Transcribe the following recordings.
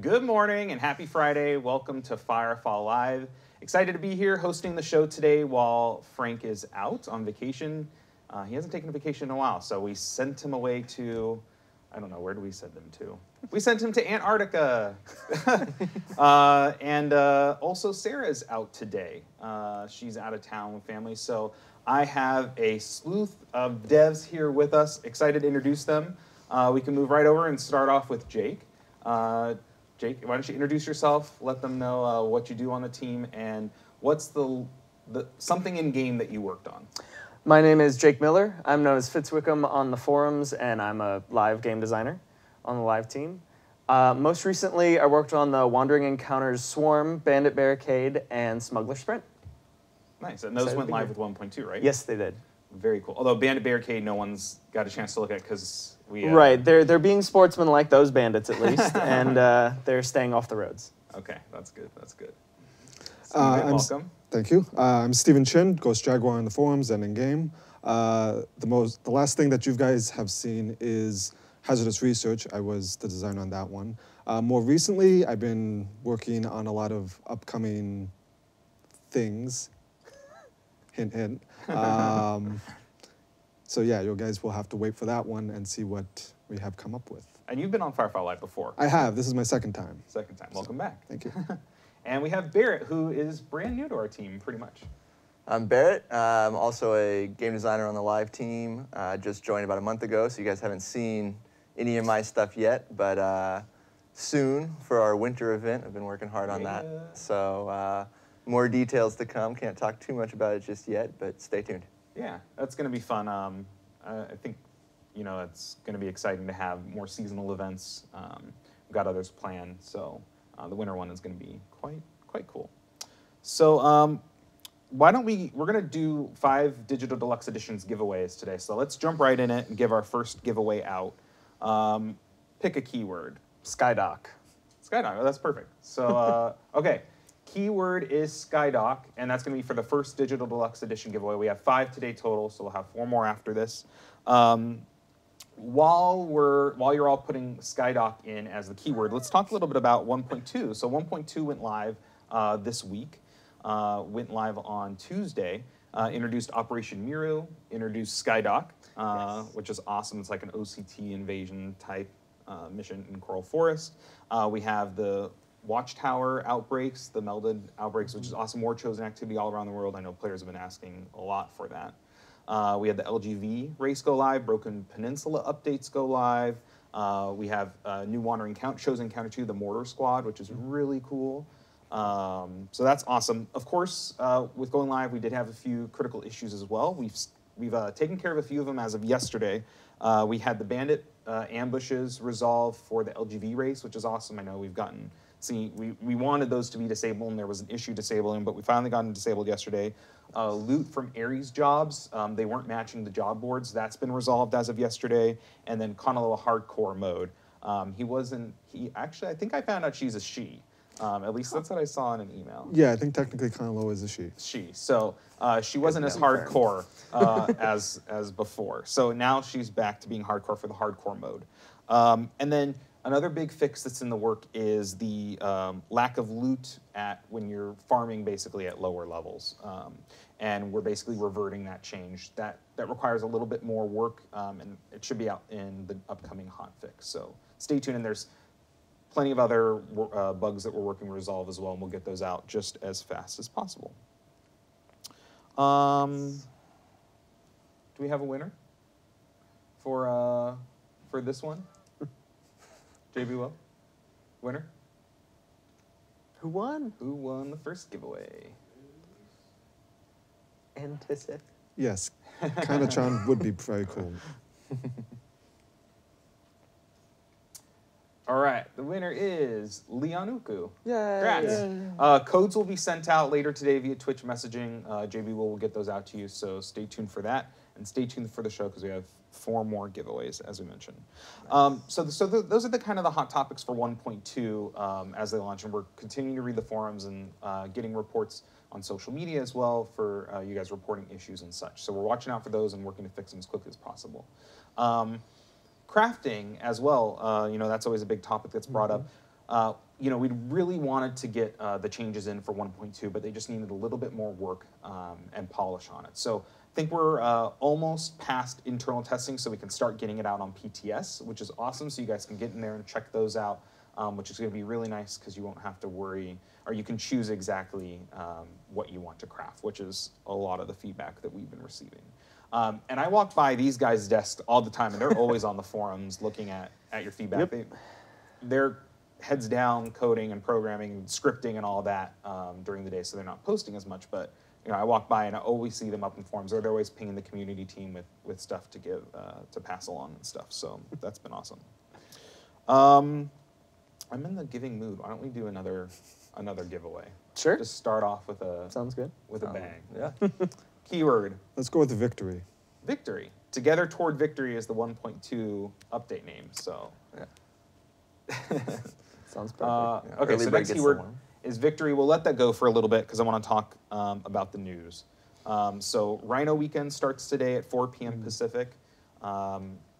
Good morning and happy Friday. Welcome to Firefall Live. Excited to be here hosting the show today while Frank is out on vacation. He hasn't taken a vacation in a while, so we sent him away to, I don't know, where do we send him to? We sent him to Antarctica. Also Sarah's out today. She's out of town with family, so I have a sleuth of devs here with us. Excited to introduce them. We can move right over and start off with Jake. Jake, why don't you introduce yourself, let them know what you do on the team, and what's the something in-game that you worked on. My name is Jake Miller. I'm known as Fitzwickham on the forums, and I'm a live game designer on the live team. Most recently, I worked on the Wandering Encounters Swarm, Bandit Barricade, and Smuggler Sprint. Nice, and those went live with 1.2, right? Yes, they did. Very cool. Although Bandit Barricade, no one's got a chance to look at because we... Right, they're being sportsmen like those bandits, at least, and they're staying off the roads. Okay, that's good, that's good. Steven, welcome. Thank you. I'm Steven Chin, Ghost Jaguar on the forums and in-game. The last thing that you guys have seen is Hazardous Research. I was the designer on that one. More recently, I've been working on a lot of upcoming things. Hint, hint. So yeah, you guys will have to wait for that one and see what we have come up with. And you've been on Firefall Live before. I have. This is my second time. Second time. Welcome back. Thank you. And we have Barrett, who is brand new to our team, pretty much. I'm Barrett. I'm also a game designer on the live team. I just joined about a month ago, so you guys haven't seen any of my stuff yet, but soon for our winter event. I've been working hard on that. So more details to come. Can't talk too much about it just yet, but stay tuned. Yeah, that's going to be fun. I think, you know, it's going to be exciting to have more seasonal events. We've got others planned, so the winter one is going to be quite cool. So why don't we're going to do 5 Digital Deluxe Editions giveaways today. So let's jump right in it and give our first giveaway out. Pick a keyword. Skydock. Skydock, oh, that's perfect. So, okay. Keyword is Skydock, and that's going to be for the first Digital Deluxe Edition giveaway. We have 5 today total, so we'll have 4 more after this. While you're all putting Skydock in as the keyword, let's talk a little bit about 1.2. So 1.2 went live this week, went live on Tuesday, introduced Operation Miru, introduced Skydock, yes, which is awesome. It's like an OCT invasion type mission in Coral Forest. We have the Watchtower outbreaks, the melded outbreaks, which is awesome. War chosen activity all around the world. I know players have been asking a lot for that. We had the LGV race go live, Broken Peninsula updates go live. We have new Wandering Chosen Encounter 2, the Mortar Squad, which is really cool. So that's awesome. Of course, with going live, we did have a few critical issues as well. We've taken care of a few of them as of yesterday. We had the bandit ambushes resolved for the LGV race, which is awesome. I know we've gotten... See, we wanted those to be disabled, and there was an issue disabling, but we finally got them disabled yesterday. Loot from Ares jobs, they weren't matching the job boards. That's been resolved as of yesterday. And then Konaloa hardcore mode. I think I found out she's a she. At least that's what I saw in an email. Yeah, I think technically Konaloa is a she. So she wasn't as hardcore as before. So now she's back to being hardcore for the hardcore mode. And then... Another big fix that's in the work is the lack of loot when you're farming basically at lower levels. And we're basically reverting that change. That requires a little bit more work, and it should be out in the upcoming hotfix. So stay tuned, and there's plenty of other bugs that we're working to resolve as well, and we'll get those out just as fast as possible. Do we have a winner for this one? JB Will, winner? Who won? Who won the first giveaway? Anticip. Yes, Kana-chan would be very cool. All right, the winner is Leonuku. Yay! Congrats. Yay. Codes will be sent out later today via Twitch messaging. JB Will get those out to you, so stay tuned for that. And stay tuned for the show because we have 4 more giveaways, as we mentioned. Nice. Those are the kind of the hot topics for 1.2 as they launch, and we're continuing to read the forums and getting reports on social media as well for you guys reporting issues and such. So we're watching out for those and working to fix them as quickly as possible. Crafting as well, you know, that's always a big topic that's brought up. We really wanted to get the changes in for 1.2, but they just needed a little bit more work and polish on it. So I think we're almost past internal testing, so we can start getting it out on PTS, which is awesome. So you guys can get in there and check those out, which is going to be really nice because you won't have to worry, or you can choose exactly what you want to craft, which is a lot of the feedback that we've been receiving. And I walk by these guys' desks all the time, and they're always on the forums looking at your feedback. Yep. They're heads down coding and programming and scripting and all that during the day, so they're not posting as much. But you know, I walk by and I always see them up in forums, or they're always pinging the community team with stuff to give to pass along and stuff. So that's been awesome. I'm in the giving mood. Why don't we do another giveaway? Sure. Just start off with a sounds good with a bang. Yeah. Keyword. Let's go with the victory. Victory. Together Toward Victory is the 1.2 update name. So. Yeah. Sounds perfect. Yeah. Okay, so next keyword is victory. We'll let that go for a little bit because I want to talk about the news. So Rhino Weekend starts today at 4 p.m. Pacific.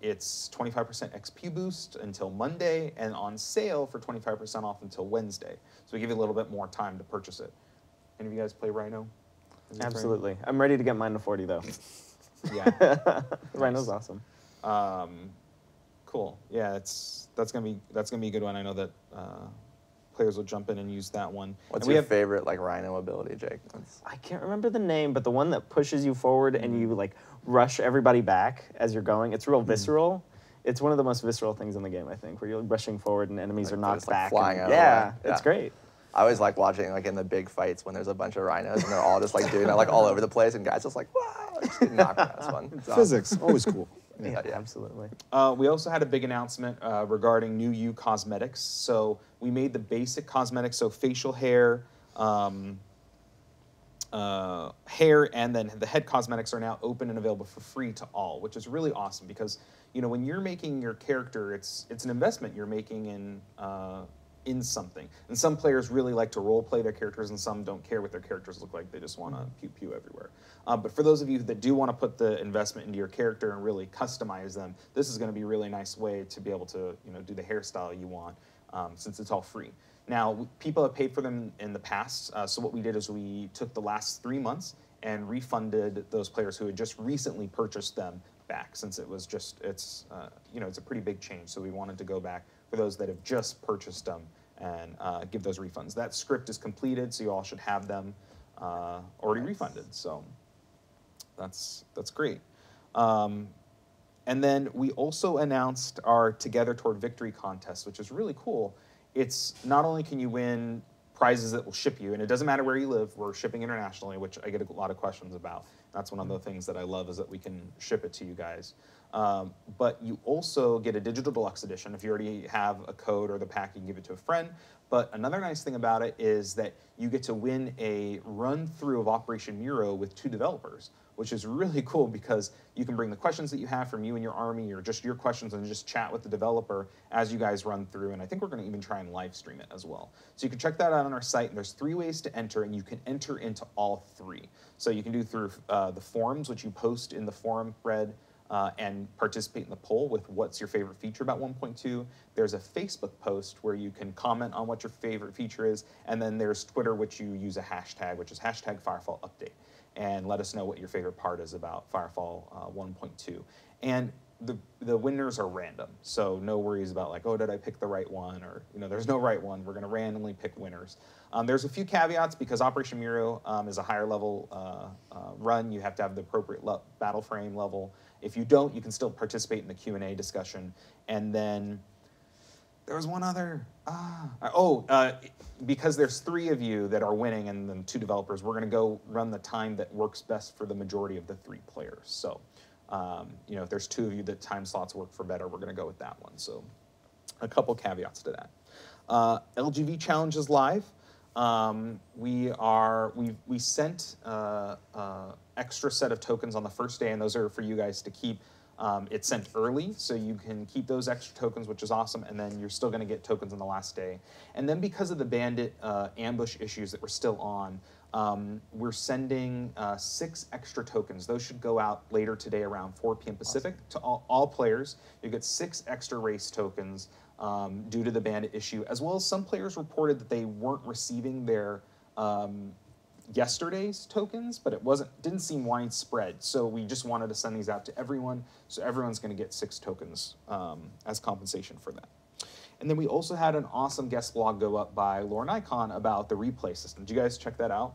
It's 25% XP boost until Monday, and on sale for 25% off until Wednesday. So we give you a little bit more time to purchase it. Any of you guys play Rhino? Absolutely. Rhino? I'm ready to get mine to 40, though. Yeah. Rhino's awesome. Cool. Yeah, that's gonna be a good one. I know that players will jump in and use that one. What's your favorite like Rhino ability, Jake? I can't remember the name, but the one that pushes you forward and you like rush everybody back as you're going. It's real visceral. It's one of the most visceral things in the game, I think, where you're rushing forward and enemies are knocked back. Flying out. Yeah, it's great. I always like watching like in the big fights when there's a bunch of rhinos and they're all just like doing that like all over the place and guys just like wow, just getting knocked out. It's fun. Physics always cool. Yeah, yeah, absolutely. We also had a big announcement regarding New You cosmetics. So we made the basic cosmetics, so facial hair, and then the head cosmetics are now open and available for free to all, which is really awesome because you know when you're making your character, it's an investment you're making in something. And some players really like to role play their characters, and some don't care what their characters look like. They just want to pew pew everywhere. But for those of you that do want to put the investment into your character and really customize them, this is going to be a really nice way to be able to do the hairstyle you want since it's all free. Now, people have paid for them in the past, so what we did is we took the last 3 months and refunded those players who had just recently purchased them back, since it was just, it's a pretty big change, so we wanted to go back for those that have just purchased them and give those refunds. That script is completed, so you all should have them already refunded. So that's great. And then we also announced our Together Toward Victory contest, which is really cool. It's not only can you win prizes that will ship you, and it doesn't matter where you live, we're shipping internationally, which I get a lot of questions about. That's one of the things that I love is that we can ship it to you guys. But you also get a digital deluxe edition. If you already have a code or the pack, you can give it to a friend. But another nice thing about it is that you get to win a run-through of Operation Muro with 2 developers, which is really cool because you can bring the questions that you have from you and your army or just your questions and just chat with the developer as you guys run through. And I think we're going to even try and live stream it as well. So you can check that out on our site. And there's 3 ways to enter, and you can enter into all 3. So you can do through the forums, which you post in the forum thread, and participate in the poll with what's your favorite feature about 1.2. There's a Facebook post where you can comment on what your favorite feature is, and then there's Twitter, which you use a hashtag, which is #FirefallUpdate, and let us know what your favorite part is about Firefall 1.2. And the winners are random, so no worries about like, oh, did I pick the right one? Or there's no right one. We're gonna randomly pick winners. There's a few caveats because Operation Muro is a higher level run. You have to have the appropriate battle frame level. If you don't, you can still participate in the Q&A discussion. And then there was one other. Because there's 3 of you that are winning and then 2 developers, we're going to go run the time that works best for the majority of the 3 players. So, if there's 2 of you that time slots work for better, we're going to go with that one. So a couple caveats to that. LGV Challenge is live. We sent extra set of tokens on the first day, and those are for you guys to keep. It's sent early, so you can keep those extra tokens, which is awesome, and then you're still going to get tokens on the last day. And then because of the bandit ambush issues that we're still on, We're sending 6 extra tokens. Those should go out later today around 4 p.m. Pacific. Awesome. To all players. You get 6 extra race tokens due to the ban issue, as well as some players reported that they weren't receiving their yesterday's tokens, but it didn't seem widespread. So we just wanted to send these out to everyone. So everyone's going to get 6 tokens as compensation for that. And then we also had an awesome guest blog go up by Lauren Icahn about the replay system. Did you guys check that out?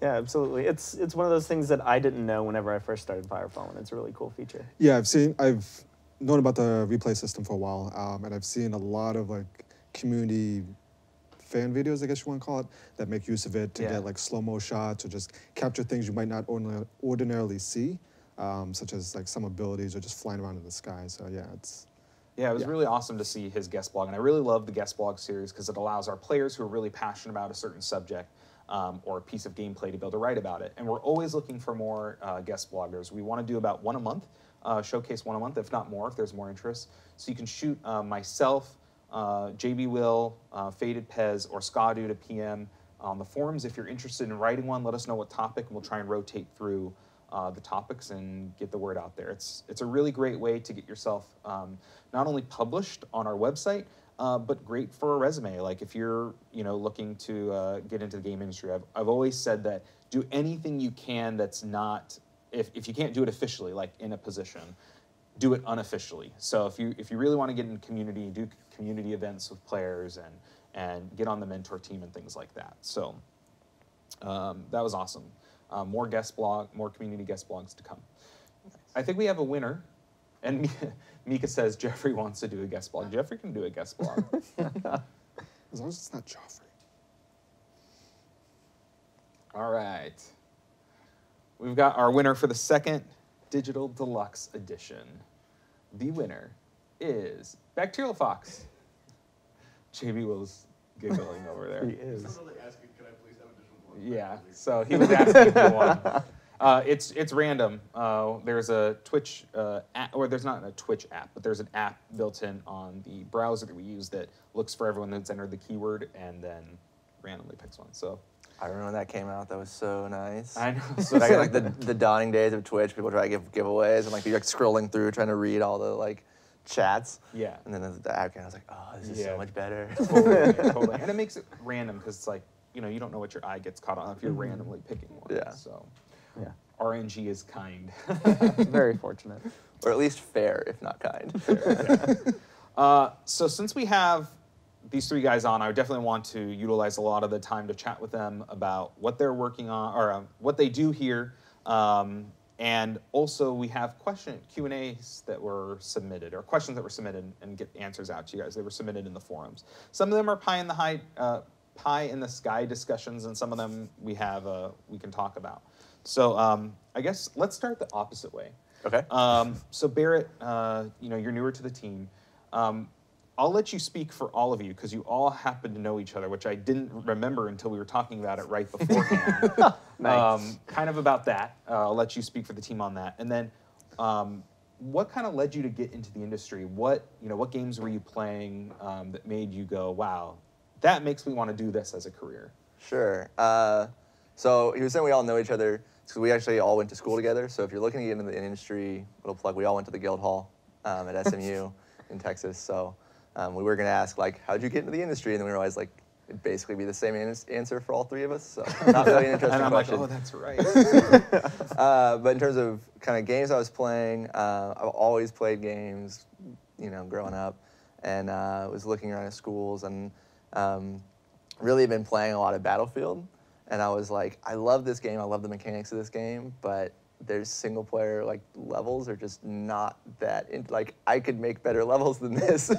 Yeah, absolutely. It's one of those things that I didn't know whenever I first started Firephone, and it's a really cool feature. Yeah, I've known about the replay system for a while, and I've seen a lot of like community fan videos, I guess you want to call it, that make use of it to get like slow-mo shots or just capture things you might not ordinarily see, such as like some abilities or just flying around in the sky. So yeah, it was really awesome to see his guest blog, and I really love the guest blog series because it allows our players who are really passionate about a certain subject or a piece of gameplay to be able to write about it. And we're always looking for more guest bloggers. We want to do about 1 a month, showcase 1 a month, if not more, if there's more interest. So you can shoot myself, JB Will, Faded Pez, or Skadu to PM on the forums. If you're interested in writing one, let us know what topic, and we'll try and rotate through the topics and get the word out there. It's a really great way to get yourself not only published on our website, but great for a resume. Like if you're looking to get into the game industry, I've always said that do anything you can that's not, if you can't do it officially, like in a position, do it unofficially. So if you really want to get in community, do community events with players and get on the mentor team and things like that. So that was awesome. More community guest blogs to come. Nice. I think we have a winner. And Mika says Jeffrey wants to do a guest blog. Jeffrey can do a guest blog. As long as it's not Joffrey. All right. We've got our winner for the 2nd Digital Deluxe Edition. The winner is Bacterial Fox. JB Will's giggling over there. He is. Yeah, so he was asking for one. It's random. There's a Twitch app, or there's not a Twitch app, but there's an app built in on the browser that we use that looks for everyone that's entered the keyword and then randomly picks one. So I remember when that came out. That was so nice. I know. So back in like the dawning days of Twitch, people try to give giveaways and like you're like scrolling through trying to read all the like chats. Yeah. And then the app came, I was like, oh, this is so much better. Totally, yeah, totally. And it makes it random because it's like, you don't know what your eye gets caught on if you're randomly picking one. Yeah. So, yeah. RNG is kind. Very fortunate. Or at least fair, if not kind. Fair, yeah. So since we have these 3 guys on, I definitely want to utilize a lot of the time to chat with them about what they're working on, or what they do here. And also we have Q&As that were submitted, or questions that were submitted and get answers out to you guys. They were submitted in the forums. Some of them are pie in the sky discussions, and some of them we have we can talk about. So I guess let's start the opposite way. Okay. So Barrett, you're newer to the team. I'll let you speak for all of you because you all happen to know each other, which I didn't remember until we were talking about it right beforehand. Nice. Kind of about that. I'll let you speak for the team on that, and then what kind of led you to get into the industry? What games were you playing that made you go, wow, that makes me want to do this as a career? Sure. So he was saying we all know each other because we actually all went to school together. So if you're looking to get into the industry, little plug, we all went to the Guild Hall at SMU in Texas. So we were going to ask, like, how'd you get into the industry? And then we realized, like, it'd basically be the same answer for all 3 of us. So not really an interesting question. And I'm like, oh, that's right. But in terms of kind of games I was playing, I've always played games, growing up. And I was looking around at schools and really been playing a lot of Battlefield, and I was like, I love this game, I love the mechanics of this game, but their single player like levels are just not that like I could make better levels than this.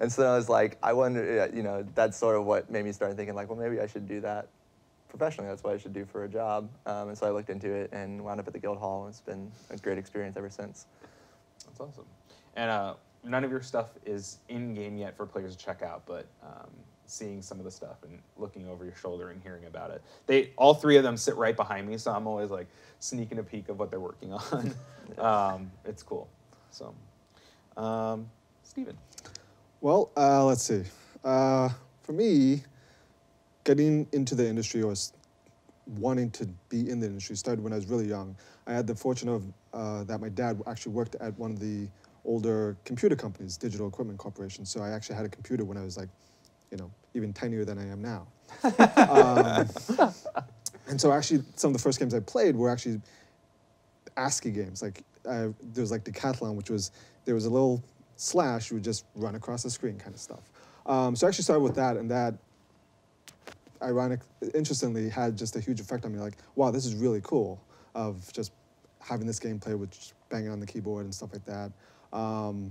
And so I was like, I wonder, that's sort of what made me start thinking like, well, maybe I should do that professionally. That's what I should do for a job. And so I looked into it and wound up at the Guild Hall, and it's been a great experience ever since. That's awesome. And none of your stuff is in game yet for players to check out, but seeing some of the stuff and looking over your shoulder and hearing about it. All 3 of them sit right behind me, so I'm always like sneaking a peek of what they're working on. It's cool. So, Steven. Well, let's see. For me, getting into the industry was wanting to be in the industry started when I was really young. I had the fortune of that my dad actually worked at one of the older computer companies, Digital Equipment Corporation. So I actually had a computer when I was like, you know, even tinier than I am now. And so actually some of the first games I played were actually ASCII games. Like there was like Decathlon, which was, there was a little slash, you would just run across the screen kind of stuff. So I actually started with that, and that, interestingly, had just a huge effect on me. Like, wow, this is really cool, of just having this gameplay with just banging on the keyboard and stuff like that. And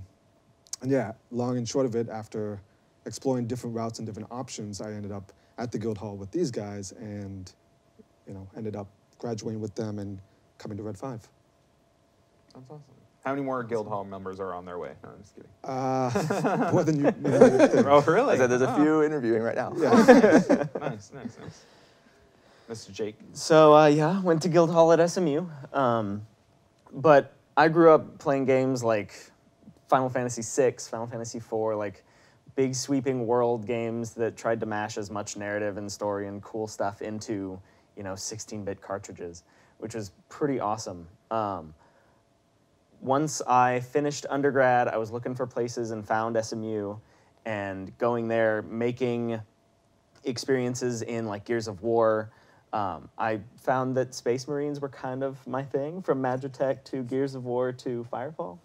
yeah, long and short of it, after exploring different routes and different options, I ended up at the Guildhall with these guys, and you know, ended up graduating with them and coming to Red 5. That's awesome. How many more Guildhall members are on their way? No, I'm just kidding. More than you. Oh, really? I said there's a few interviewing right now. Yeah. Nice. Mr. Jake. So yeah, went to Guildhall at SMU, but I grew up playing games like Final Fantasy VI, Final Fantasy IV, like big sweeping world games that tried to mash as much narrative and story and cool stuff into, you know, 16-bit cartridges, which was pretty awesome. Once I finished undergrad, I was looking for places and found SMU, and going there, making experiences in like Gears of War. I found that Space Marines were kind of my thing, from Magitech to Gears of War to Firefall.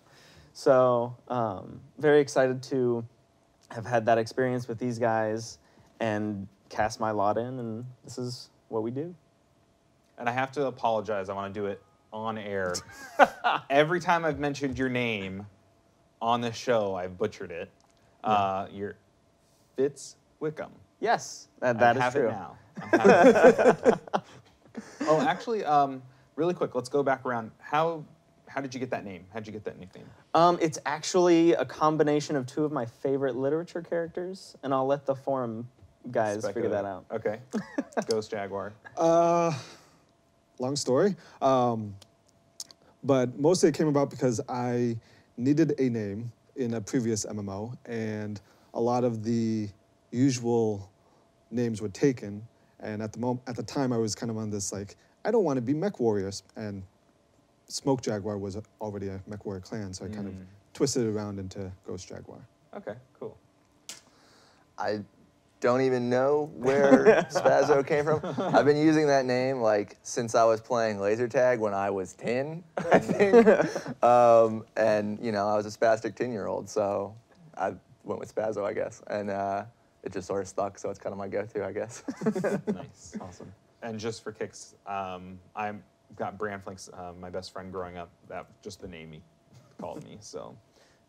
So very excited to have had that experience with these guys and cast my lot in, and this is what we do. And I have to apologize, I want to do it on air. Every time I've mentioned your name on this show, I've butchered it. Yeah. You're Fitz Wickham. Yes, that is true. I have it now. Oh, actually, really quick, let's go back around. How did you get that name? How'd you get that nickname? It's actually a combination of two of my favorite literature characters, and I'll let the forum guys figure that out. Okay. Ghost Jaguar. Long story, but mostly it came about because I needed a name in a previous MMO, and a lot of the usual names were taken. And at the time, I was kind of on this like, I don't want to be Mech Warriors, and Smoke Jaguar was already a Mech Warrior clan, so I kind of twisted it around into Ghost Jaguar. Okay, cool. I don't even know where Spazzo came from. I've been using that name like since I was playing laser tag when I was 10, I think. And you know, I was a spastic 10-year-old, so I went with Spazzo, I guess. And it just sort of stuck, so it's kind of my go-to, I guess. Nice, awesome. And just for kicks, I've got Branflix, my best friend growing up. That just the name he called me, so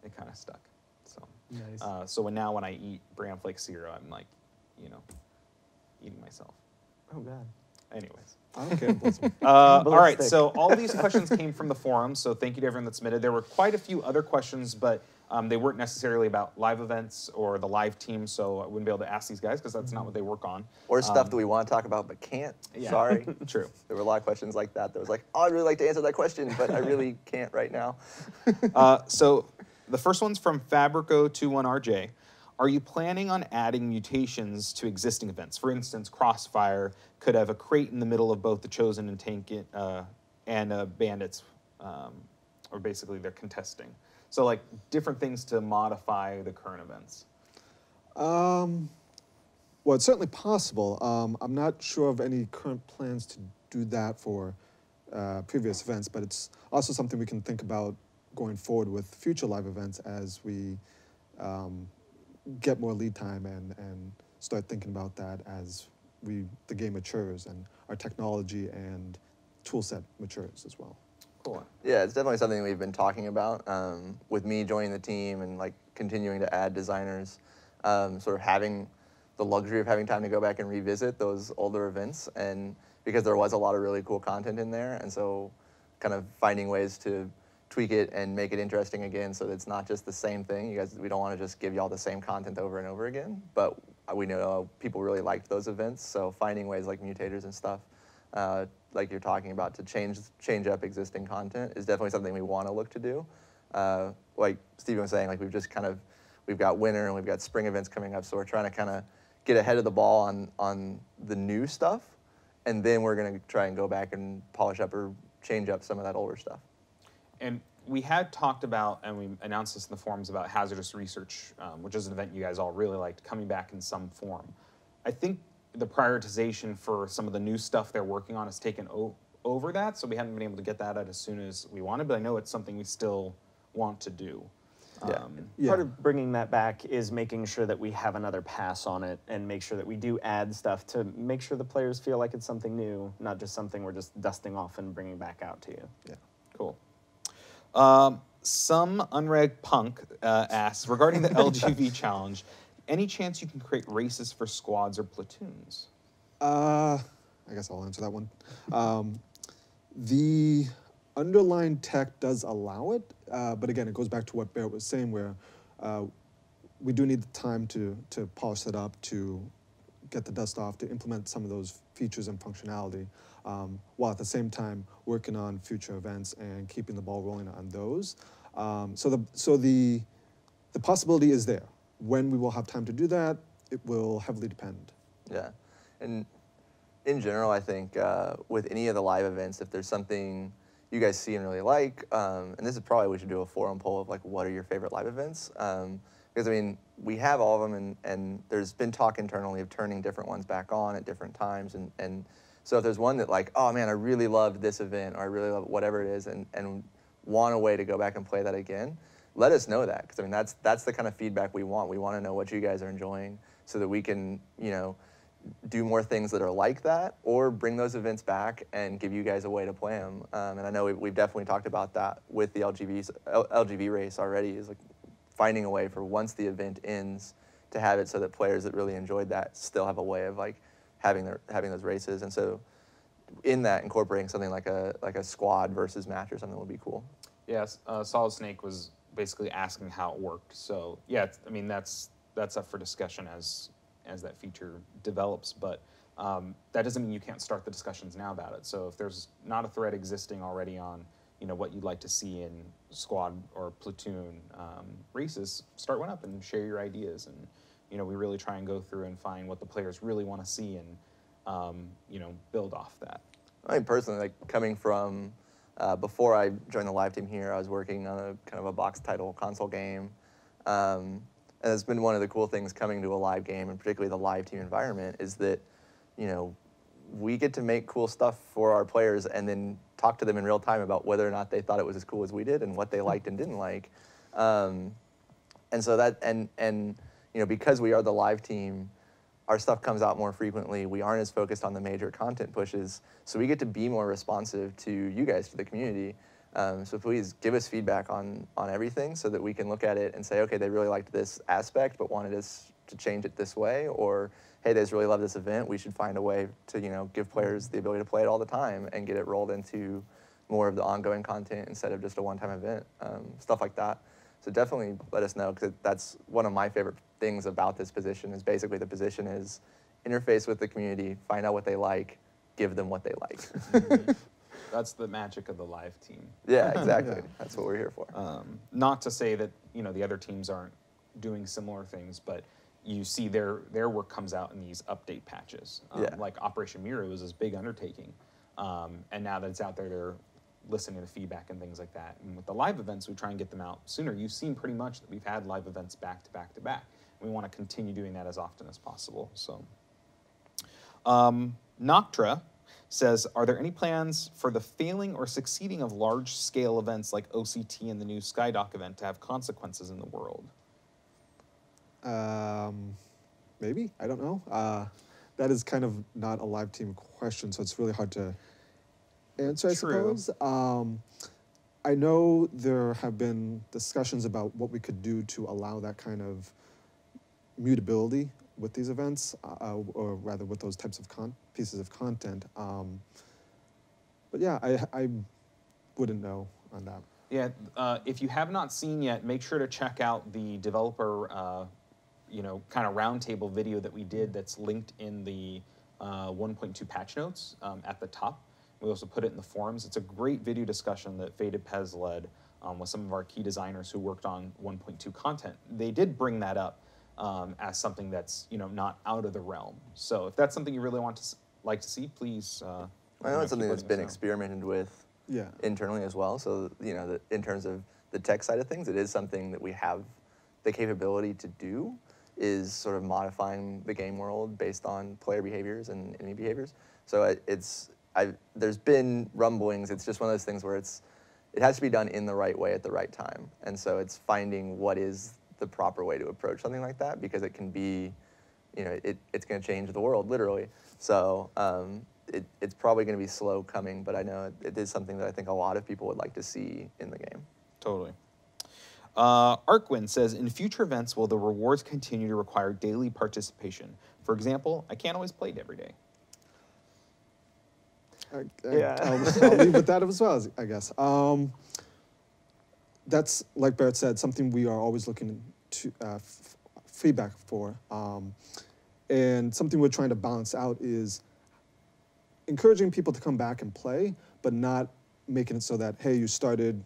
it kind of stuck. So, nice. So when I eat Branflix cereal, I'm like, you know, eating myself. Oh, God. Anyways. I don't care. All right, so all these questions came from the forum, so thank you to everyone that submitted. There were quite a few other questions, but they weren't necessarily about live events or the live team, so I wouldn't be able to ask these guys because that's not what they work on. Or stuff that we want to talk about but can't. Yeah. Sorry. True. There were a lot of questions like that that was like, oh, I'd really like to answer that question, but I really can't right now. So the first one's from Fabrico21RJ. Are you planning on adding mutations to existing events? For instance, Crossfire could have a crate in the middle of both the Chosen and Tankin and Bandits, or basically they're contesting. So like different things to modify the current events. Well, it's certainly possible. I'm not sure of any current plans to do that for previous events, but it's also something we can think about going forward with future live events as we get more lead time and start thinking about that as the game matures and our technology and tool set matures as well. Cool. Yeah, it's definitely something we've been talking about with me joining the team and like continuing to add designers, sort of having the luxury of having time to go back and revisit those older events, and because there was a lot of really cool content in there, and so kind of finding ways to tweak it and make it interesting again, so that it's not just the same thing. You guys, we don't want to just give y'all the same content over and over again, but we know people really liked those events, so finding ways like mutators and stuff, like you're talking about, to change up existing content is definitely something we want to look to do. Like Steven was saying, like we've got winter and we've got spring events coming up, so we're trying to kind of get ahead of the ball on the new stuff and then we're going to try and go back and polish up or change up some of that older stuff. And we had talked about, and we announced this in the forums, about hazardous research, which is an event you guys all really liked, coming back in some form. I think the prioritization for some of the new stuff they're working on has taken over that, so we haven't been able to get that out as soon as we wanted, but I know it's something we still want to do. Yeah. Part of bringing that back is making sure that we have another pass on it and make sure that we do add stuff to make sure the players feel like it's something new, not just something we're just dusting off and bringing back out to you. Yeah. Cool. Some unreg punk asks, regarding the LGV challenge, any chance you can create races for squads or platoons? I guess I'll answer that one. The underlying tech does allow it, but again, it goes back to what Barrett was saying, where we do need the time to polish that up, to get the dust off, to implement some of those features and functionality, while at the same time working on future events and keeping the ball rolling on those. So the possibility is there. When we will have time to do that, it will heavily depend. Yeah, and in general, I think with any of the live events, if there's something you guys see and really like, and this is probably we should do a forum poll of like, what are your favorite live events? Because I mean, we have all of them, and there's been talk internally of turning different ones back on at different times, and so if there's one that like, oh man, I really loved this event, or I really love whatever it is, and want a way to go back and play that again, let us know that, because I mean, that's the kind of feedback we want. We want to know what you guys are enjoying so that we can, you know, do more things that are like that, or bring those events back and give you guys a way to play them. And I know we've definitely talked about that with the LGV race already, is like finding a way for once the event ends to have it so that players that really enjoyed that still have a way of like having those races. And so in that, incorporating something like a squad versus match or something would be cool. Yes, Solid Snake was basically asking how it worked. So yeah, I mean, that's up for discussion as that feature develops, but that doesn't mean you can't start the discussions now about it. So if there's not a thread existing already on, you know, what you'd like to see in squad or platoon races, start one up and share your ideas. And, you know, we really try and go through and find what the players really want to see and, you know, build off that. I mean, personally, like coming from, before I joined the live team here, I was working on a kind of a box title console game. And it's been one of the cool things coming to a live game, and particularly the live team environment, is that, you know, we get to make cool stuff for our players and then talk to them in real time about whether or not they thought it was as cool as we did and what they liked and didn't like. And so that, and you know, because we are the live team, our stuff comes out more frequently. We aren't as focused on the major content pushes, so we get to be more responsive to you guys, to the community. So please give us feedback on everything so that we can look at it and say, okay, they really liked this aspect but wanted us to change it this way, or hey, they just really love this event, we should find a way to, you know, give players the ability to play it all the time and get it rolled into more of the ongoing content instead of just a one-time event, stuff like that. So definitely let us know, because that's one of my favorite things about this position, is basically the position is interface with the community, find out what they like, give them what they like. That's the magic of the live team. Yeah, exactly. Yeah. That's what we're here for. Not to say that, you know, the other teams aren't doing similar things, but you see their work comes out in these update patches. Yeah. Like Operation Miru was this big undertaking, and now that it's out there, they're listening to feedback and things like that. And with the live events, we try and get them out sooner. You've seen pretty much that we've had live events back to back to back. We want to continue doing that as often as possible. So, Noctra says, are there any plans for the failing or succeeding of large-scale events like OCT and the new Skydock event to have consequences in the world? Maybe, I don't know. That is kind of not a live team question, so it's really hard to answer, I suppose. I know there have been discussions about what we could do to allow that kind of mutability with these events, or rather with those types of pieces of content. But yeah, I wouldn't know on that. Yeah, if you have not seen yet, make sure to check out the developer, you know, kind of roundtable video that we did that's linked in the 1.2 patch notes at the top. We also put it in the forums. It's a great video discussion that Faded Pez led with some of our key designers who worked on 1.2 content. They did bring that up as something that's, you know, not out of the realm. So if that's something you really want to like to see, please. I know it's something that's been experimented with internally as well. So, you know, in terms of the tech side of things, it is something that we have the capability to do, is sort of modifying the game world based on player behaviors and enemy behaviors. So there's been rumblings. It's just one of those things where it has to be done in the right way at the right time. And so it's finding what is the proper way to approach something like that, because it can be, you know, it's going to change the world, literally. So it's probably going to be slow coming, but I know it is something that I think a lot of people would like to see in the game. Totally. Arkwin says, in future events, will the rewards continue to require daily participation? For example, I can't always play it every day. I'll leave with that as well, I guess. That's, like Barrett said, something we are always looking to feedback for. And something we're trying to balance out is encouraging people to come back and play, but not making it so that, hey, you started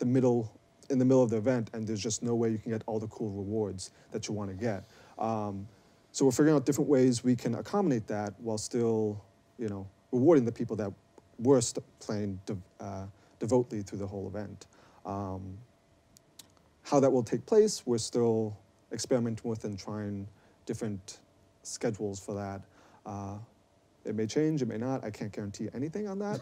in the middle of the event and there's just no way you can get all the cool rewards that you want to get. So we're figuring out different ways we can accommodate that while still, you know, rewarding the people that were playing devotedly through the whole event. How that will take place, we're still experimenting with and trying different schedules for that. It may change, it may not. I can't guarantee anything on that.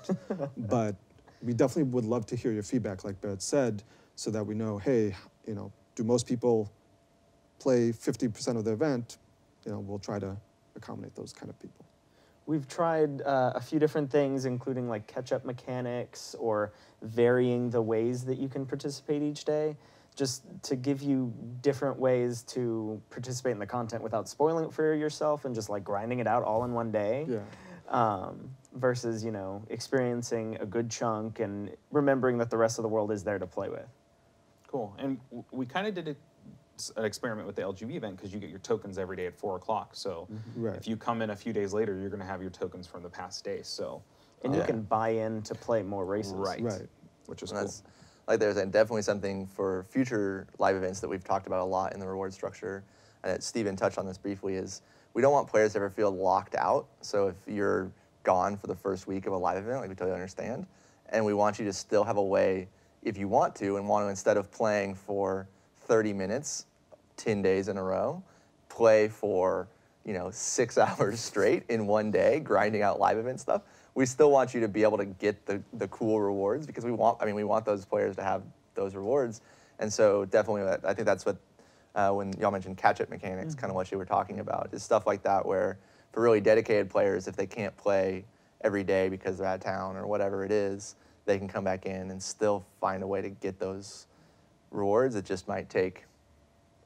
But we definitely would love to hear your feedback, like Barrett said, so that we know, hey, you know, do most people play 50% of the event? You know, we'll try to accommodate those kind of people. We've tried a few different things, including like catch-up mechanics or varying the ways that you can participate each day, just to give you different ways to participate in the content without spoiling it for yourself and just like grinding it out all in one day. Yeah. Versus, you know, experiencing a good chunk and remembering that the rest of the world is there to play with. Cool. And we kind of did an experiment with the LGB event, because you get your tokens every day at 4 o'clock. So right. If you come in a few days later, you're going to have your tokens from the past day. So and you can buy in to play more races, right? Which is cool. Like there's definitely something for future live events that we've talked about a lot in the reward structure, and Steven touched on this briefly. Is we don't want players to ever feel locked out. So if you're gone for the first week of a live event, like we totally understand, and we want you to still have a way, if you want to, and want to, instead of playing for 30 minutes, 10 days in a row, play for, you know, 6 hours straight in one day, grinding out live event stuff. We still want you to be able to get the cool rewards, because we want, I mean, we want those players to have those rewards. And so definitely, I think that's what, when y'all mentioned catch-up mechanics, kind of what you were talking about, is stuff like that where for really dedicated players, if they can't play every day because they're out of town or whatever it is, they can come back in and still find a way to get those rewards. It just might take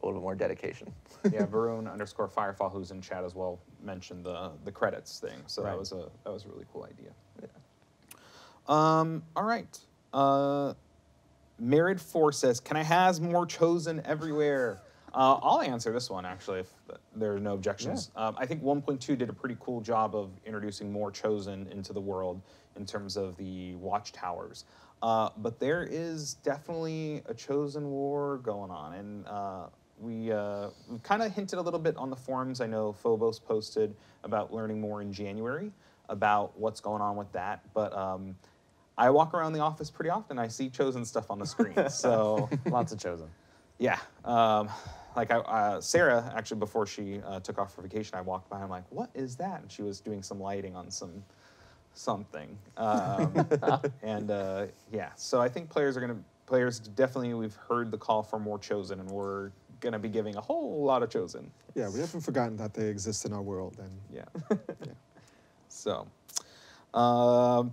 a little bit more dedication. Yeah, Varun_Firefall, who's in chat as well, mentioned the credits thing. So right. that was a really cool idea. Yeah. All right. Married4 says, can I has more chosen everywhere? I'll answer this one, actually, if there are no objections. Yeah. I think 1.2 did a pretty cool job of introducing more chosen into the world in terms of the watchtowers. But there is definitely a chosen war going on. And we kind of hinted a little bit on the forums. I know Phobos posted about learning more in January about what's going on with that. But I walk around the office pretty often. I see chosen stuff on the screen. So lots of chosen. Yeah. Like Sarah, actually, before she took off for vacation, I walked by and I'm like, what is that? And she was doing some lighting on some something. Yeah, so I think players definitely, we've heard the call for more chosen, and we're going to be giving a whole lot of chosen. Yeah, we haven't forgotten that they exist in our world. And yeah. Yeah. So,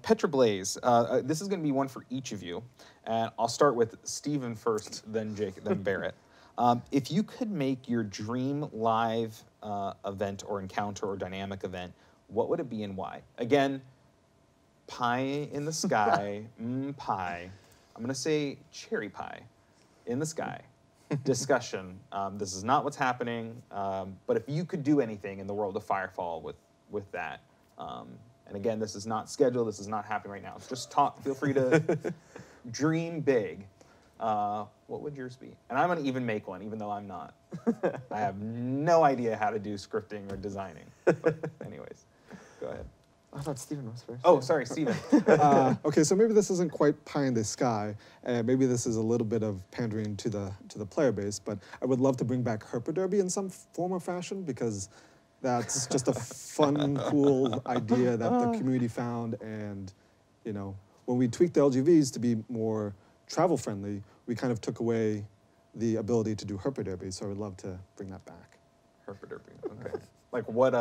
Petra Blaze, this is going to be one for each of you. And I'll start with Steven first, then Jake, then Barrett. If you could make your dream live event or encounter or dynamic event, what would it be and why? Again, pie in the sky, pie. I'm going to say cherry pie in the sky. Discussion. This is not what's happening, but if you could do anything in the world of Firefall with that, and again, this is not scheduled, this is not happening right now. Just talk, feel free to dream big. What would yours be? And I'm going to even make one, even though I'm not. I have no idea how to do scripting or designing. But anyways. Go ahead. I thought Stephen was first. Oh, sorry, Stephen. Okay, so maybe this isn't quite pie in the sky, and maybe this is a little bit of pandering to the player base. But I would love to bring back Herpa Derby in some form or fashion, because that's just a fun, cool idea that the community found. And you know, when we tweaked the LGVs to be more travel friendly, we kind of took away the ability to do Herpa Derby. So I would love to bring that back. Herpa Derby. Okay. Like what?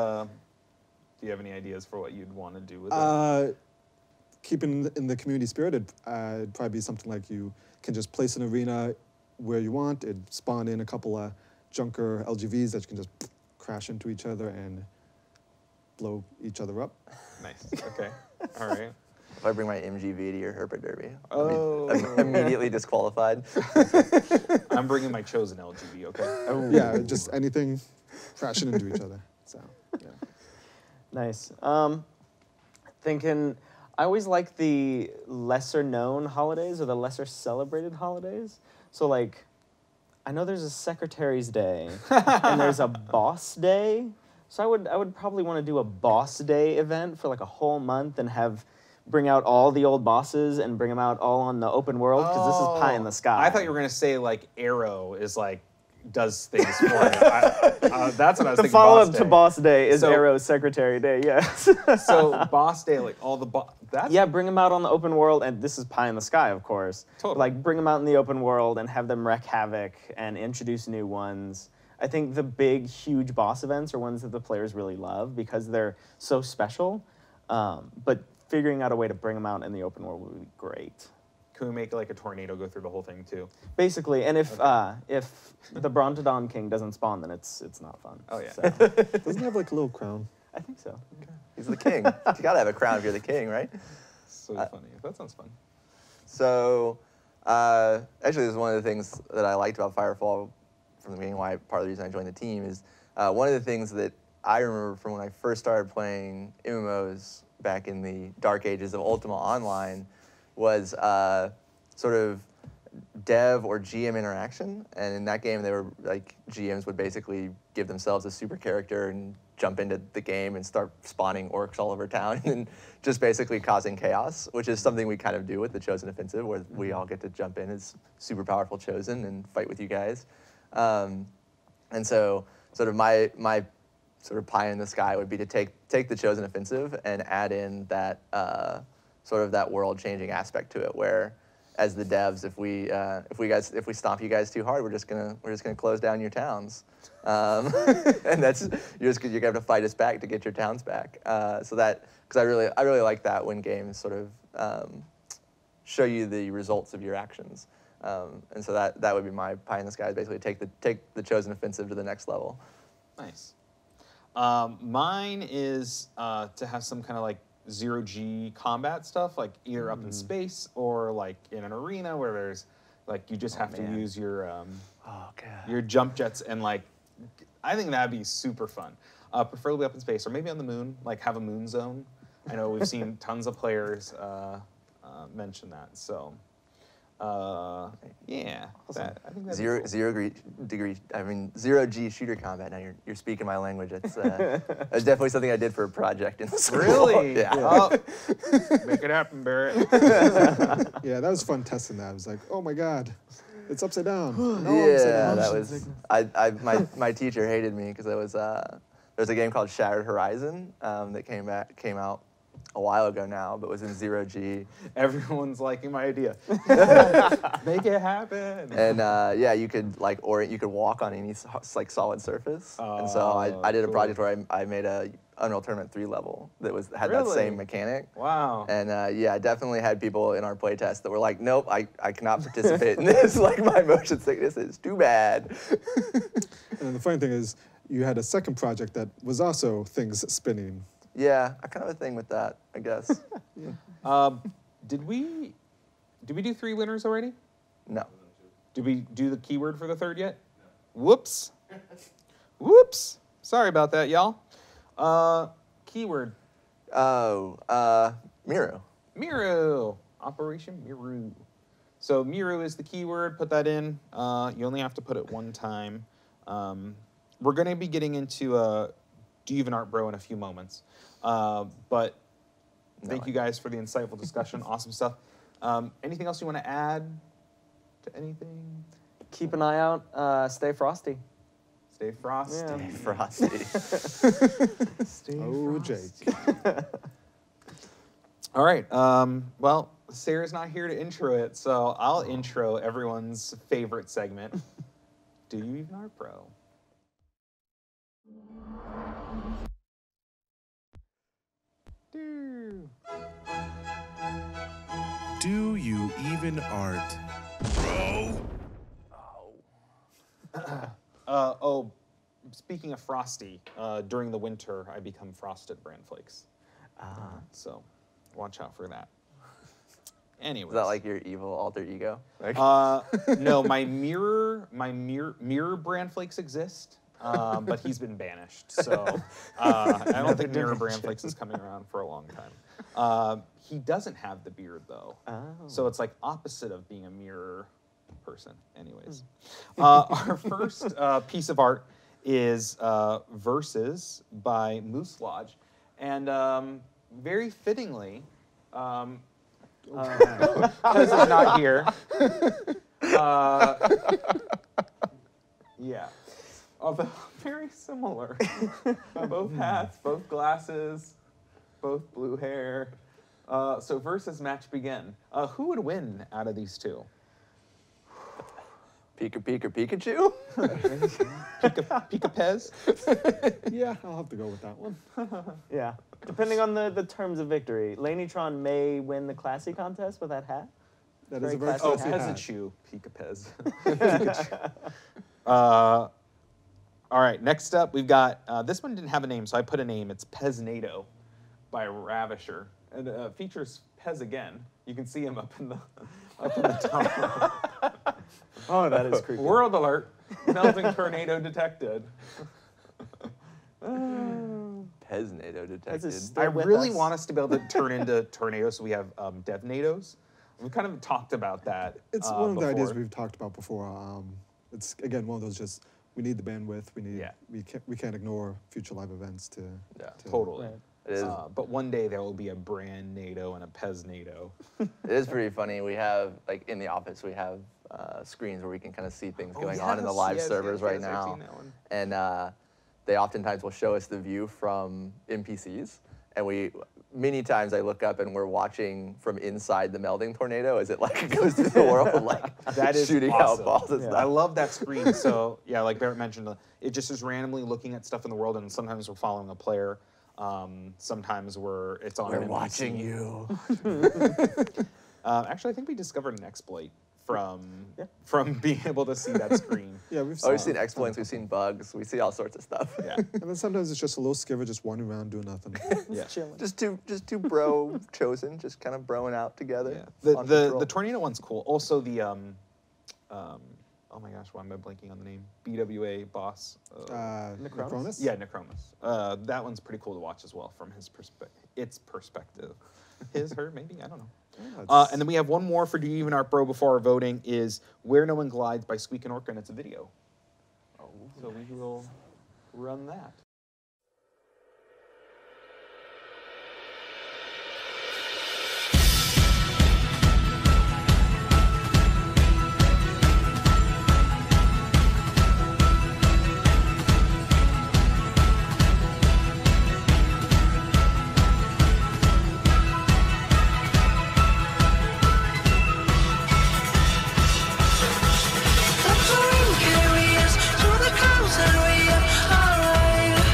Do you have any ideas for what you'd want to do with it? Keeping in the community spirit, it'd probably be something like you can just place an arena where you want. It'd spawn in a couple of junker LGVs that you can just crash into each other and blow each other up. Nice. Okay. All right. If I bring my MGV to your Herpa Derby, oh. I'm immediately disqualified. I'm bringing my chosen LGV. Okay. Oh. Yeah, just anything crashing into each other. So. Yeah. Nice. Thinking, I always like the lesser known holidays or the lesser celebrated holidays. So like, I know there's a Secretary's Day and there's a Boss Day. So I would probably want to do a Boss Day event for like a whole month and have bring out all the old bosses and bring them out all on the open world, because oh, this is pie in the sky. I thought you were gonna say like Arrow is like, does things for it. That's what I was thinking. The follow-up to Boss Day is Arrow's Secretary Day, yes. So Boss Day, like all the boss... Yeah, bring them out on the open world, and this is pie in the sky, of course. Totally. Like, bring them out in the open world and have them wreak havoc and introduce new ones. I think the big, huge boss events are ones that the players really love because they're so special, but figuring out a way to bring them out in the open world would be great. Can we make like a tornado go through the whole thing too? Basically, and if okay. If the Brontodon King doesn't spawn, then it's not fun. Oh yeah. So. Doesn't he have like a little crown? I think so. Okay. He's the king. You gotta have a crown if you're the king, right? So funny. That sounds fun. So, actually, this is one of the things that I liked about Firefall from the beginning. Why part of the reason I joined the team is one of the things that I remember from when I first started playing MMOs back in the dark ages of Ultima Online. Was sort of dev or GM interaction. And in that game, they were like, GMs would basically give themselves a super character and jump into the game and start spawning orcs all over town and just basically causing chaos, which is something we kind of do with the Chosen Offensive, where we all get to jump in as super powerful Chosen and fight with you guys. And so sort of my pie in the sky would be to take the Chosen Offensive and add in that, sort of that world-changing aspect to it, where, as the devs, if we stomp you guys too hard, we're just gonna close down your towns, and that's you're gonna have to fight us back to get your towns back. So that because I really like that when games sort of show you the results of your actions, and so that would be my pie in the sky, is basically take the Chosen Offensive to the next level. Nice. Mine is to have some kind of like. Zero-G combat stuff, like either up in space or like in an arena where there's, like you just have to use your jump jets and like, I think that'd be super fun. Preferably up in space or maybe on the moon, like have a moon zone. I know we've seen tons of players mention that, so. Yeah, awesome. I think that's zero G shooter combat. Now you're speaking my language. It's that's definitely something I did for a project in school. Really? Yeah. Oh. Make it happen, Barrett. Yeah, that was fun testing that. I was like, oh my god, it's upside down. No, yeah, upside down. That was. My teacher hated me because there was a game called Shattered Horizon that came out. A while ago now, but was in zero-G. Everyone's liking my idea. Make it happen. And yeah, you could walk on any like solid surface. And so I did a project where I made a Unreal Tournament 3 level that had that same mechanic. Wow. And yeah, I definitely had people in our playtest that were like, nope, I cannot participate in this. Like my motion sickness is too bad. And the funny thing is, you had a second project that was also things spinning. Yeah, I kind of have a thing with that, I guess. Yeah. Did we do 3 winners already? No. Did we do the keyword for the third yet? No. Whoops. Whoops. Sorry about that, y'all. Keyword. Oh, Miru. Miru. Operation Miru. So Miru is the keyword. Put that in. You only have to put it one time. We're going to be getting into even art bro in a few moments. But thank you guys for the insightful discussion. Awesome stuff. Anything else you want to add to anything? Keep an eye out. Stay frosty. Stay frosty. Yeah. Stay frosty. Stay frosty. Jake. All right. Well, Sarah's not here to intro it, so I'll intro everyone's favorite segment. Do you even art bro? Do you even art bro? Oh, speaking of frosty, during the winter I become frosted bran flakes. So watch out for that. Anyways. Is that like your evil alter ego? Like no, my mirror bran flakes exist, but he's been banished. So I don't think mirror bran flakes is coming around for a long time. He doesn't have the beard though, so it's like opposite of being a mirror person. Anyways, our first piece of art is Verses by Moose Lodge, and very fittingly, because I'm not here. Yeah, although very similar. Both hats, both glasses, both blue hair. So Versus match begin. Who would win out of these two? Pikachu? Pika Pez? Yeah, I'll have to go with that one. Yeah. Depending on the terms of victory, Laneytron may win the classy contest with that hat. That is a very classy hat. Pikachu. Pika Pez. Pikachu. All right, next up we've got, this one didn't have a name, so I put a name. It's Peznado by Ravisher. And features Pez again. You can see him up in the top. Oh, that is creepy. World alert. Melting tornado detected. Peznado detected. I really want us to be able to turn into tornadoes, so we have DevNados. We kind of talked about that. It's one of the ideas we've talked about before. It's again one of those, just we need the bandwidth. We need. Yeah. We can't ignore future live events to. Yeah. Totally. Right. It is. But one day there will be a Brand-NATO and a Peznado. It is pretty funny. We have, like, in the office, we have screens where we can kind of see things going on in the live servers right now. And they oftentimes will show us the view from NPCs. And many times I look up and we're watching from inside the melting tornado as it, like, goes through the world, like, that is shooting awesome. Out balls and stuff. I love that screen. So, yeah, like Barrett mentioned, it just is randomly looking at stuff in the world, and sometimes we're following a player. Sometimes it's on. We're watching you. Actually, I think we discovered an exploit from being able to see that screen. Yeah, we've seen exploits. We've seen bugs. We see all sorts of stuff. Yeah, and then sometimes it's just a little skiver just wandering around doing nothing. Yeah, just two bro chosen, just kind of broing out together. Yeah. The tornado one's cool. Also the oh my gosh, why am I blanking on the name? BWA boss. Necromus? Yeah, Necromus. That one's pretty cool to watch as well from his perspective. His, her, maybe? I don't know. Yeah, and then we have one more for Do You Even Art Bro before our voting is Where No One Glides by Squeak and Orca, and it's a video. Oh, so nice. We will run that. Pouring carriers through the clouds and we are alright.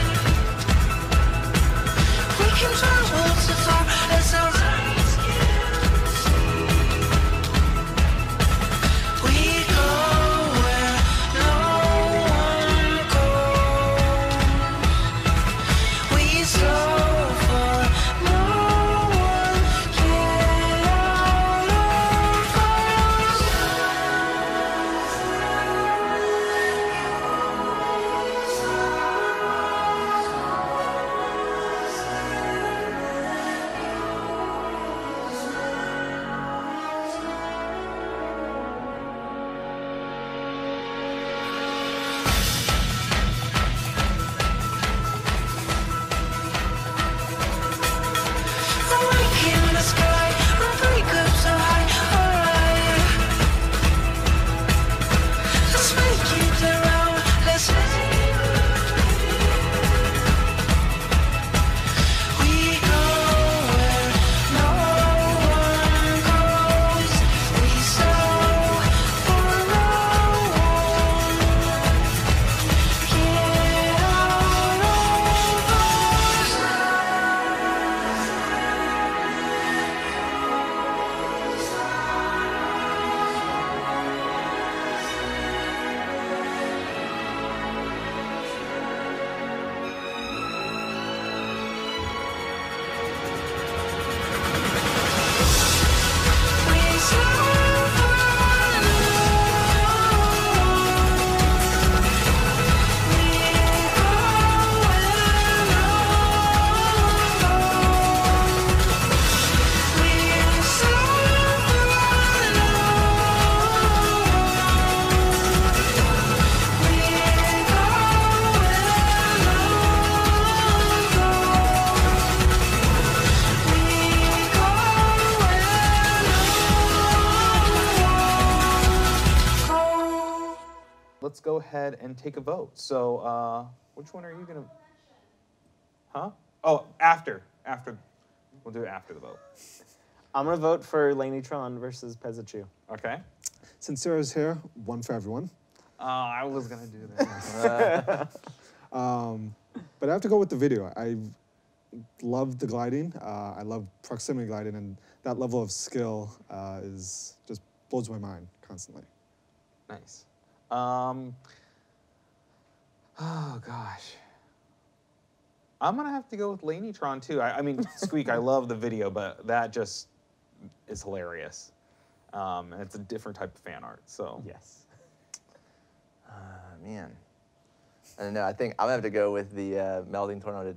let's go ahead and take a vote. So which one are you going to... Huh? Oh, after. We'll do it after the vote. I'm going to vote for Laneytron versus Pezzichu. Okay. Since Sarah's here, one for everyone. Oh, I was going to do that. But I have to go with the video. I love the gliding. I love proximity gliding, and that level of skill is just blows my mind constantly. Nice. Oh, gosh. I'm going to have to go with Laneytron, too. I mean, Squeak, I love the video, but that just is hilarious. And it's a different type of fan art, so. Yes. Man. I don't know. I think I'm going to have to go with the Melding Tornado,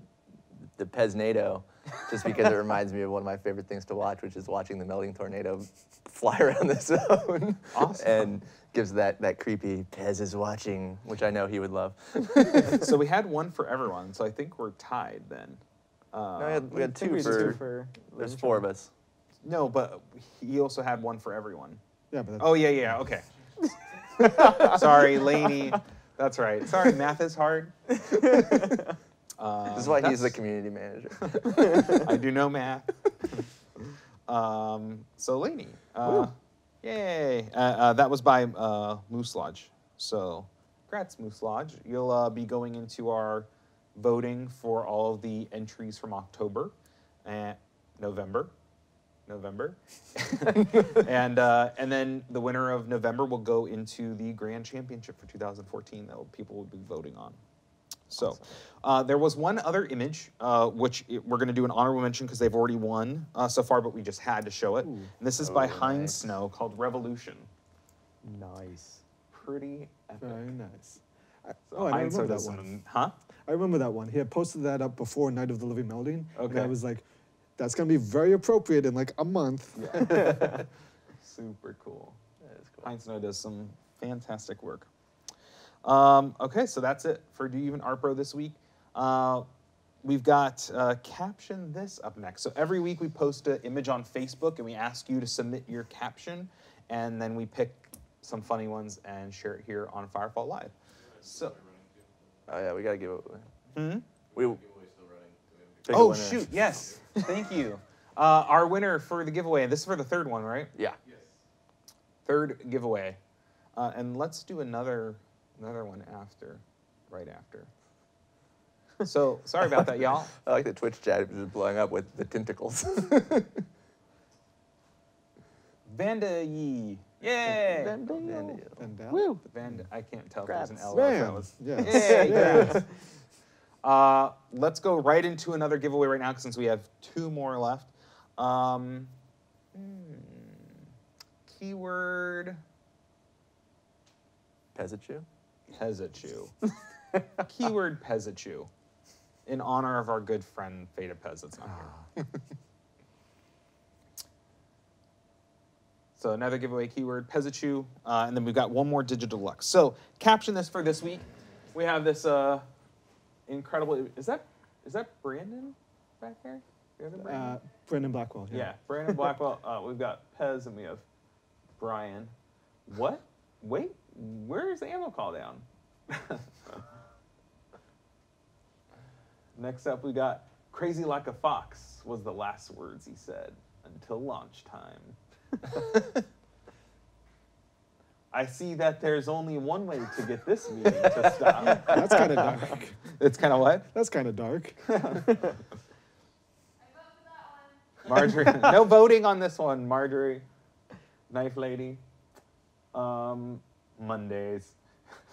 the Peznado, just because it reminds me of one of my favorite things to watch, which is watching the Melding Tornado fly around the zone. Awesome. And gives that creepy Pez is watching, which I know he would love. So we had one for everyone, so I think we're tied then. No, we had two for there's four of us. No, but he also had one for everyone. Yeah, but oh, yeah, okay. Sorry, Laney. That's right. Sorry, math is hard. This is why he's the community manager. I do know math. So Laney, yay! That was by Moose Lodge. So, congrats, Moose Lodge. You'll be going into our voting for all of the entries from October and November, and then the winner of November will go into the Grand Championship for 2014 that people will be voting on. So there was one other image, which we're going to do an honorable mention because they've already won so far, but we just had to show it. Ooh. And this is by Heinz Snow, called Revolution. Nice. Pretty epic. Very nice. I remember that one. Huh? I remember that one. He had posted that up before Night of the Living Melding. Okay. And I was like, that's going to be very appropriate in like a month. Yeah. Super cool. That is cool. Heinz Snow does some fantastic work. Okay, so that's it for Do You Even Art Bro this week. We've got Caption This up next. So every week we post an image on Facebook and we ask you to submit your caption, and then we pick some funny ones and share it here on Firefall Live. So, oh yeah, we gotta give it away. Mm-hmm. Oh shoot, yes, thank you. Our winner for the giveaway, and this is for the third one, right? Yeah. Yes. Third giveaway. And let's do another one right after. So, sorry about that, y'all. I like the Twitch chat is blowing up with the tentacles. Vanda Yee. Yay! Vandal. Woo! I can't tell if there's an L. Yeah. Let's go right into another giveaway right now, since we have two more left. Keyword... Pezzichu? Pezzichu. Keyword Pezzichu. In honor of our good friend Feta Pez that's not here. So another giveaway keyword, Pezzichu. And then we've got one more digital deluxe. So caption this for this week. We have this incredible, is that Brandon back there? The other Brandon? Brandon Blackwell. Yeah, Brandon Blackwell. We've got Pez and we have Brian. What? Wait. Where's the ammo call down? Next up, we got Crazy Like a Fox was the last words he said until launch time. I see that there's only one way to get this meeting to stop. That's kind of dark. It's kind of what? That's kind of dark. I vote for that one. Marjorie. No voting on this one, Marjorie. Knife Lady. Mondays.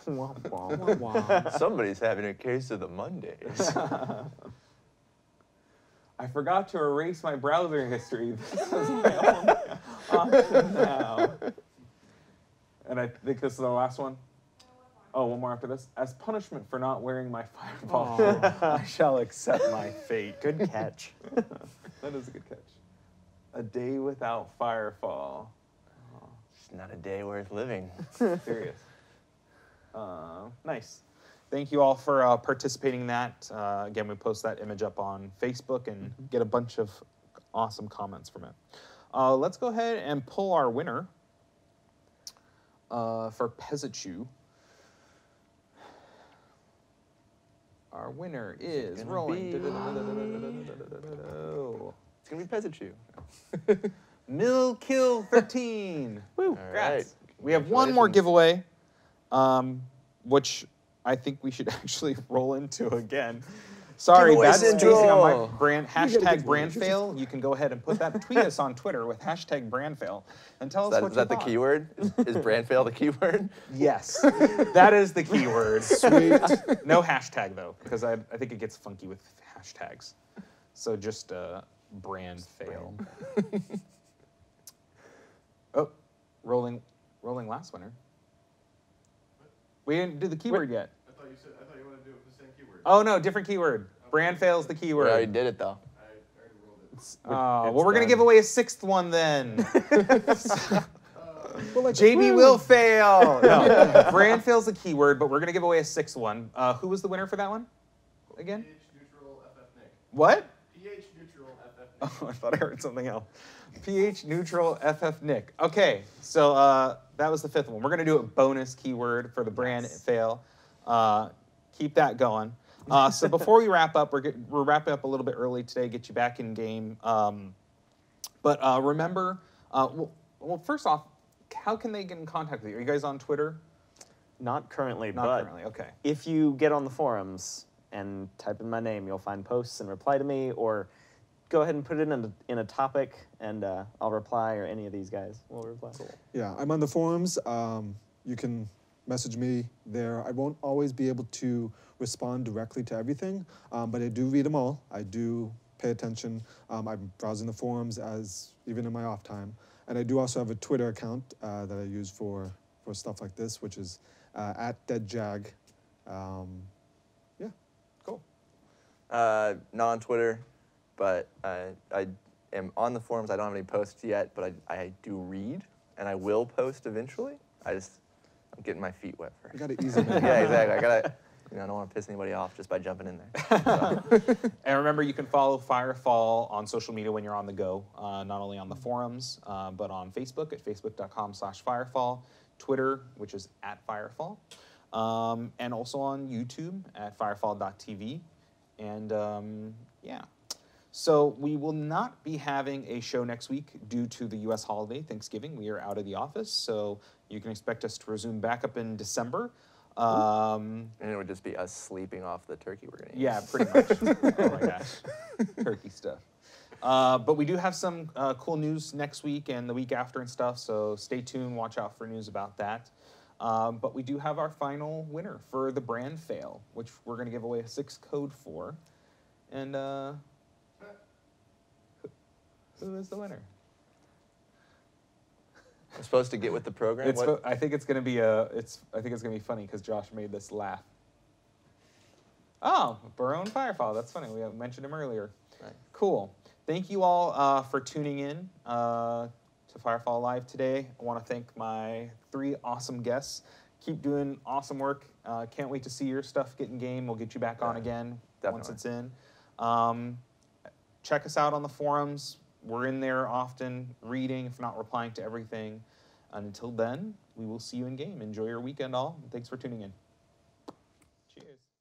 Wah, wah, wah, wah. Somebody's having a case of the Mondays. I forgot to erase my browser history. This is my only option now. And I think this is the last one. Oh, one more after this. As punishment for not wearing my fireball, I shall accept my fate. Good catch. That is a good catch. A day without Firefall. Not a day worth living. Serious. Nice. Thank you all for participating in that. Again, we post that image up on Facebook and get a bunch of awesome comments from it. Let's go ahead and pull our winner for Pezzichu. Our winner is rolling. It's gonna be Pezzichu. Mill Kill 13. Woo! Right. We have one more giveaway, which I think we should actually roll into again. Sorry, that's amazing on my brand, hashtag brand fail. You can go ahead and put that, tweet us on Twitter with hashtag brand fail and tell us what you thought. Is that the keyword? Is brand fail the keyword? Yes, that is the keyword. Sweet. No hashtag though, because I think it gets funky with hashtags. So just brand fail. Oh, rolling last winner. We didn't do the keyword yet. I thought you wanted to do it with the same keyword. Oh no, different keyword. Okay. Brand fail's the keyword. I already did it though. I already rolled it. Well, we're gonna give away a sixth one then. JB will fail. No. Brand fail's the keyword, but we're gonna give away a sixth one. Who was the winner for that one? Again? PH neutral FF Nick. What? PH neutral FF Nick. Oh, I thought I heard something else. PH neutral FF Nick. Okay, so that was the fifth one. We're gonna do a bonus keyword for the brand fail. Keep that going. So before we wrap up, we're wrapping up a little bit early today, get you back in game. But remember, well, first off, how can they get in contact with you? Are you guys on Twitter? Not currently, okay. If you get on the forums and type in my name, you'll find posts and reply to me, or go ahead and put it in a topic, and I'll reply, or any of these guys will reply. Cool. Yeah, I'm on the forums. You can message me there. I won't always be able to respond directly to everything, but I do read them all. I do pay attention. I'm browsing the forums even in my off time. And I do also have a Twitter account that I use for stuff like this, which is @DeadJag. Yeah, cool. Not on Twitter, but I am on the forums. I don't have any posts yet, but I do read, and I will post eventually. I'm getting my feet wet first. You gotta ease it. Yeah, exactly. I don't want to piss anybody off just by jumping in there. So. And remember, you can follow Firefall on social media when you're on the go, not only on the forums, but on Facebook at facebook.com/Firefall, Twitter, which is @Firefall, and also on YouTube at firefall.tv. And yeah. So we will not be having a show next week due to the U.S. holiday, Thanksgiving. We are out of the office, so you can expect us to resume back up in December. And it would just be us sleeping off the turkey we're gonna eat. Yeah, pretty much. Oh my gosh, turkey stuff. But we do have some cool news next week and the week after and stuff, so stay tuned, watch out for news about that. But we do have our final winner for the brand fail, which we're gonna give away a 6 code for. And who is the winner? I'm supposed to get with the program. I think it's gonna be I think it's gonna be funny because Josh made this laugh. Oh, Barone Firefall. That's funny. We mentioned him earlier. Right. Cool. Thank you all for tuning in to Firefall Live today. I want to thank my 3 awesome guests. Keep doing awesome work. Can't wait to see your stuff get in game. We'll get you back on again once it's in. Check us out on the forums. We're in there often, reading, if not replying to everything. And until then, we will see you in game. Enjoy your weekend, all. Thanks for tuning in. Cheers.